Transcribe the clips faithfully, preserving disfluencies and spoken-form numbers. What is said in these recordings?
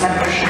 Zapraszam.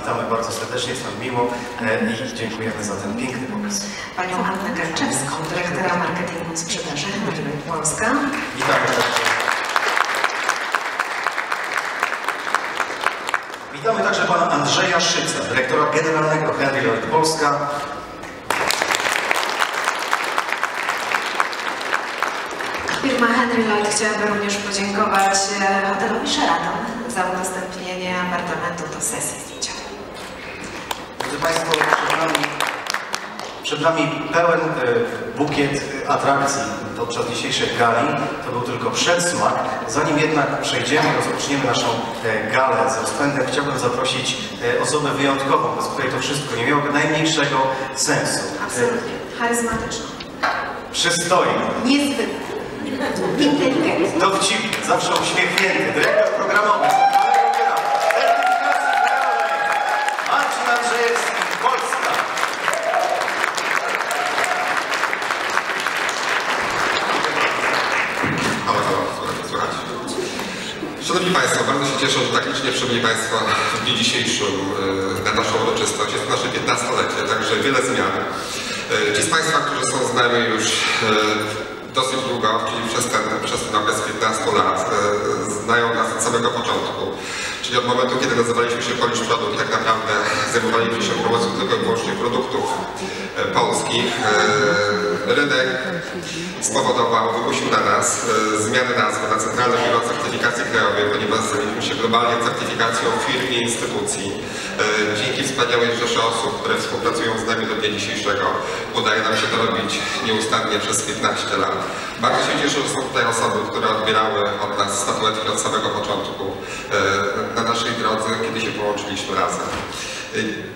Witamy bardzo serdecznie, jest nam miło i dziękujemy za ten piękny pomysł. Panią Annę Karczewską, dyrektora marketingu i sprzedaży Henry Lloyd Polska. Witamy także. Witamy także pana Andrzeja Szyca, dyrektora generalnego Henry Lloyd Polska. Firma Henry Lloyd chciałaby również podziękować hotelowi Sheraton za udostępnienie apartamentu do sesji zdjęciowej. Drodzy Państwo, przed nami, przed nami pełen e, bukiet atrakcji podczas dzisiejszej gali. To był tylko przedsmak. Zanim jednak przejdziemy, rozpoczniemy naszą e, galę z rozpędem, chciałbym zaprosić e, osobę wyjątkową, bez której to wszystko nie miałoby najmniejszego sensu. Absolutnie. Charyzmatyczną. Przystojną. Niezwykle. Inteligentny. Dowcipny, zawsze uśmiechnięty. Dyrektor programowy Centralnego Biura Certyfikacji Krajowej Marcin Polska. Halo, halo, słychać? Szanowni Państwo, bardzo się cieszę, że tak licznie przybyli Państwo w dniu dzisiejszym na naszą uroczystość. Jest nasze piętnastolecie, także wiele zmian. Ci z Państwa, którzy są z nami już dosyć długo, czyli przez ten, przez ten okres piętnastu lat, e, znają nas od samego początku. Czyli od momentu, kiedy nazywaliśmy się Polish Products, tak naprawdę zajmowaliśmy się promocją tylko i wyłącznie produktów e, polskich. E, rynek spowodował, wymusił na nas e, zmianę nazwy na Centralne Biuro Certyfikacji Krajowej, ponieważ zajęliśmy się globalnie certyfikacją firm i instytucji. E, dzięki wspaniałej rzeszy osób, które współpracują z nami do dnia dzisiejszego, udaje nam się to robić nieustannie przez piętnaście lat. Bardzo się cieszę, że są tutaj osoby, które odbierały od nas statuetki od samego początku na naszej drodze, kiedy się połączyliśmy razem.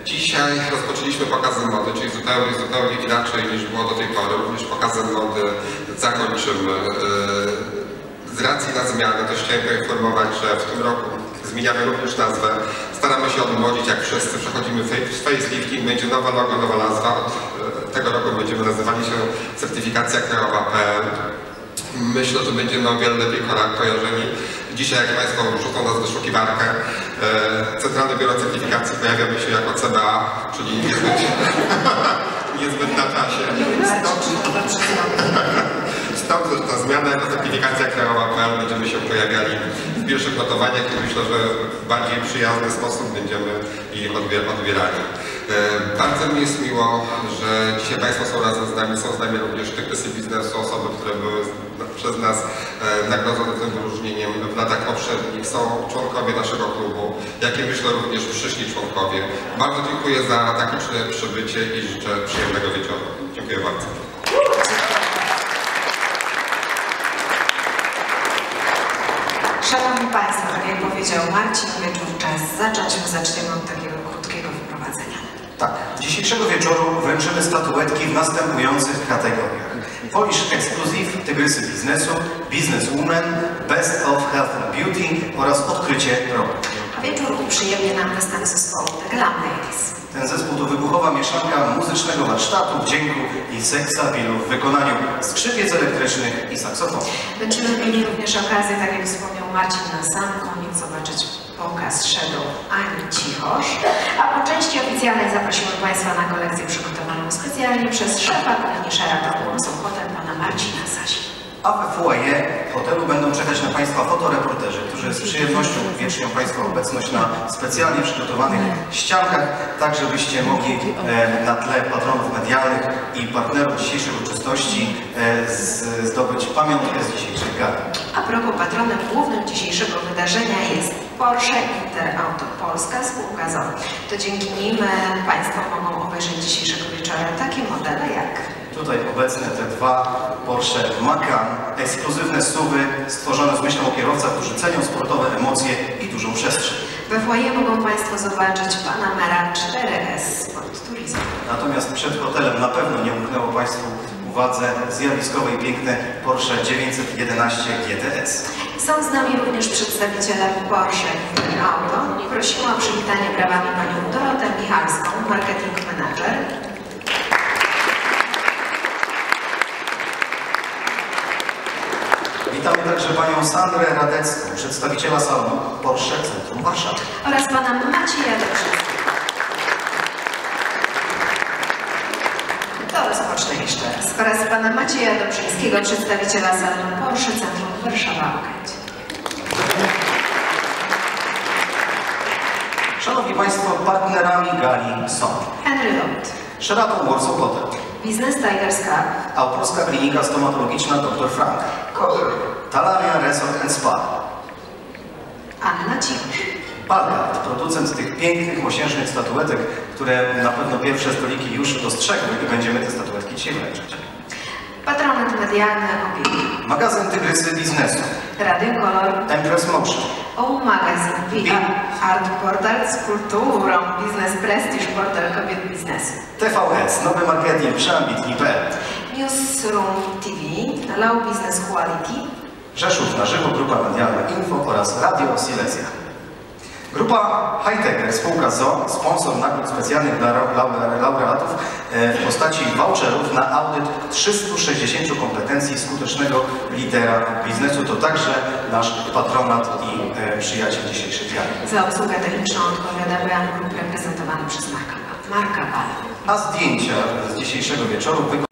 Dzisiaj rozpoczęliśmy pokazy mody, czyli zupełnie, zupełnie inaczej niż było do tej pory. Również pokazy mody zakończymy. Z racji na zmiany też chciałem poinformować, że w tym roku zmieniamy również nazwę. Staramy się odmłodzić, jak wszyscy przechodzimy facelifting, będzie nowa logo, nowa nazwa. Od tego roku będziemy nazywali się Certyfikacja Krajowa.pl. Myślę, że będziemy o wiele lepiej kojarzeni. Dzisiaj, jak Państwo rzucą nas w wyszukiwarkę, Centralne Biuro Certyfikacji pojawiamy się jako C B A, czyli niezbyt, niezbyt na czasie. Stąd też ta zmiana jako Certyfikacja Krajowa.pl będziemy się pojawiali w pierwszych notowaniach i myślę, że w bardziej przyjazny sposób będziemy jej odbierali. Bardzo mi jest miło, że dzisiaj Państwo są razem z nami, są z nami również Tygrysy Biznesu, osoby, które były przez nas nagrodzone tym wyróżnieniem w latach poprzednich, są członkowie naszego klubu, jak i myślę również przyszli członkowie. Bardzo dziękuję za takie przybycie i życzę przyjemnego wieczoru. Dziękuję bardzo. Szanowni Państwo, tak jak powiedział Marcin, wieczór czas zacząć, my zaczniemy od takiego krótkiego wyprowadzenia. Tak, dzisiejszego wieczoru wręczymy statuetki w następujących kategoriach. Polish Exclusive, Tygrysy Biznesu, Businesswoman, Best of Health and Beauty oraz Odkrycie Roku. A wieczór uprzyjemnie nam występ zespołu Glam Days. Ten zespół to wybuchowa mieszanka muzycznego warsztatu, dźwięku i seksapilu w wykonaniu skrzypiec elektrycznych i saksofonów. Będziemy mieli również okazję, tak jak wspomniał Marcin, na sam koniec zobaczyć pokaz shadow Ani Cichoś, a po części oficjalnej zaprosimy Państwa na kolekcję przygotowaną specjalnie przez szefa kuchni Sheratonu z ochotę Pana Marcina Sasi. A w foyer hotelu będą czekać na Państwa fotoreporterzy, którzy z przyjemnością uwiecznią Państwa obecność na specjalnie przygotowanych ściankach, tak żebyście mogli e, na tle patronów medialnych i partnerów dzisiejszych uczestności e, z, zdobyć pamiątkę z dzisiejszych gala. A propos, patronem głównym dzisiejszego wydarzenia jest Porsche Inter Auto Polska, spółka z o o. To dzięki nim Państwo mogą obejrzeć dzisiejszego wieczora takie modele jak tutaj obecne te dwa Porsche Macan, ekskluzywne suwy stworzone z myślą o kierowcach, którzy cenią sportowe emocje i dużą przestrzeń. We foyer mogą Państwo zobaczyć Panamera cztery S Sport Turismo. Natomiast przed hotelem na pewno nie umknęło Państwu uwadze zjawiskowe i piękne Porsche dziewięćset jedenaście G T S. Są z nami również przedstawiciele Porsche Inter Auto. Prosiłam o przywitanie brawami Panią Dorotę Michalską, marketing manager. Witamy także Panią Sandrę Radecką, przedstawiciela salonu Porsche Centrum Warszawy. Oraz Pana Macieja Dobrzyckiego. To rozpocznę jeszcze raz. Oraz Pana Macieja Dobrzyckiego, przedstawiciela salonu Porsche Centrum Warszawa-Okęcie. Szanowni Państwo, partnerami gali są Henry Lord, Sheraton Warsaw Hotel, Biznes Tigerska, Autorska Klinika Stomatologiczna doktor Frank Koch, Talaria Resort and Spa, Anna Cichoś, Balgard, producent tych pięknych, mosiężnych statuetek, które na pewno pierwsze stoliki już dostrzegły i będziemy te statuetki dzisiaj wręczyć. Patronat medialny Opinia, magazyn Tygrysy Biznesu, Radio Kolor, Empres Motion, O Magazyn, V R, Art Portal z kulturą, Biznes Prestiż, Portal Kobiet Biznesu, T V S, Nowy Marketing, przeambitni kropka p l, Newsroom T V, Low Business Quality, Rzeszów na żywo, Grupa Medialna Info oraz Radio Silesia. Grupa Hightech, spółka z o o, sponsor nagród specjalnych dla laureatów w postaci voucherów na audyt trzystu sześćdziesięciu kompetencji skutecznego lidera biznesu. To także nasz patronat i przyjaciel dzisiejszych dni. Za obsługę techniczną odpowiada brand reprezentowany przez Marka Bala. A zdjęcia z dzisiejszego wieczoru